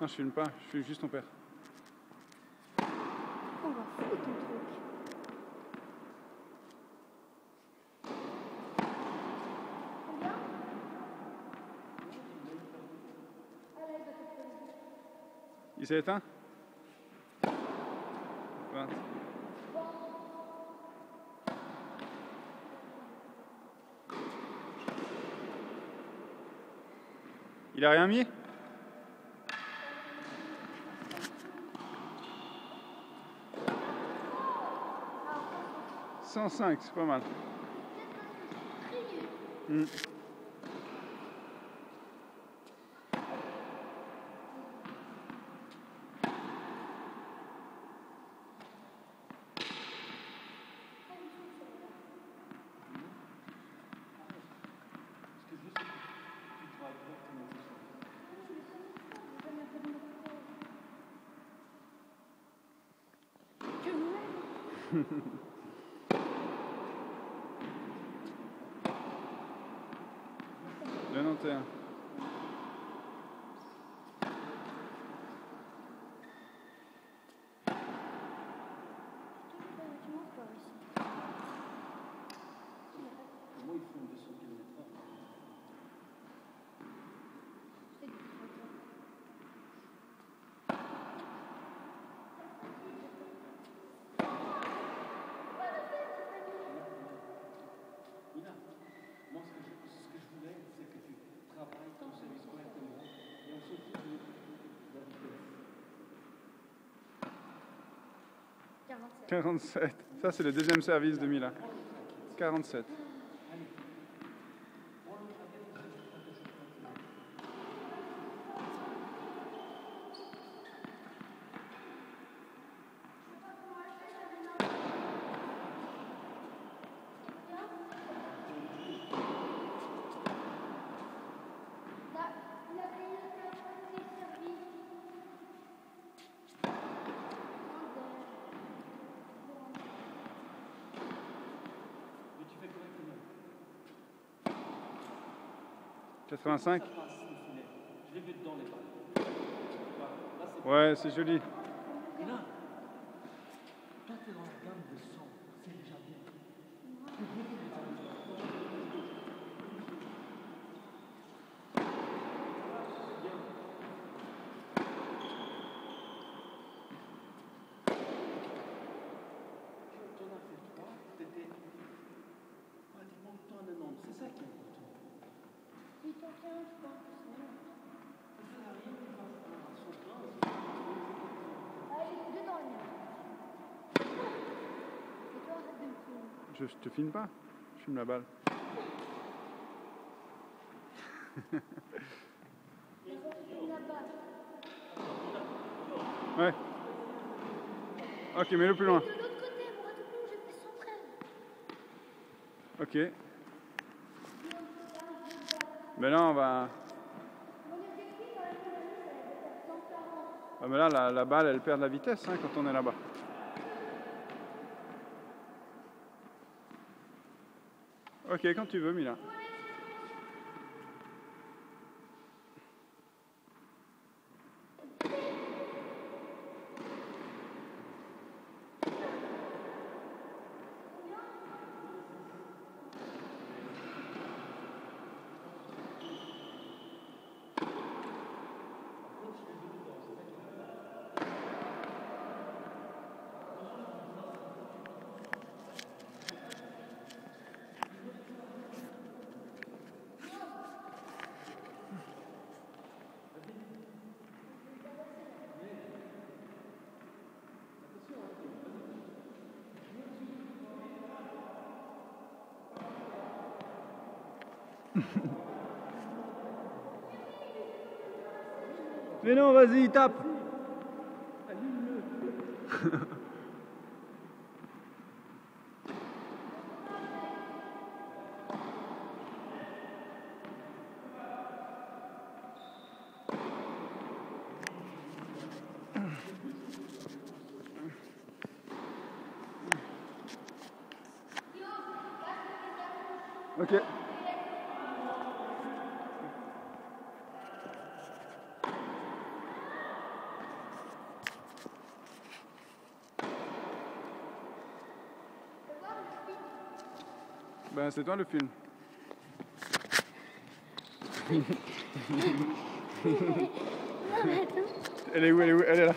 Non, je filme pas, je filme juste ton père. On va foutre ton truc. Combien ? Il s'est éteint ? 20. Il a rien mis ? C'est pas mal. Mm. Le Nanterre. Comment ils font 200 km/h? Moi, ce que je voulais, c'est que tu travailles ton service correctement et on se fout de la vitesse. 47. Ça, c'est le deuxième service de Milla. 47. – 85 ?– Je l'ai vu dedans, les balles. – Ouais, c'est joli. – Et là, toi, t'es dans la gamme de 100, c'est déjà bien. C'est ça qui est. Je te filme pas, je filme la balle. Ouais. Ok, mets-le plus loin. Ok. Mais là, on va... Ah mais là, la balle, elle perd de la vitesse hein, quand on est là-bas. Ok, quand tu veux, Milla. Mais non, vas-y, tape. Ok. Ben, c'est toi le film. Non, attends. Elle est où? Elle est là.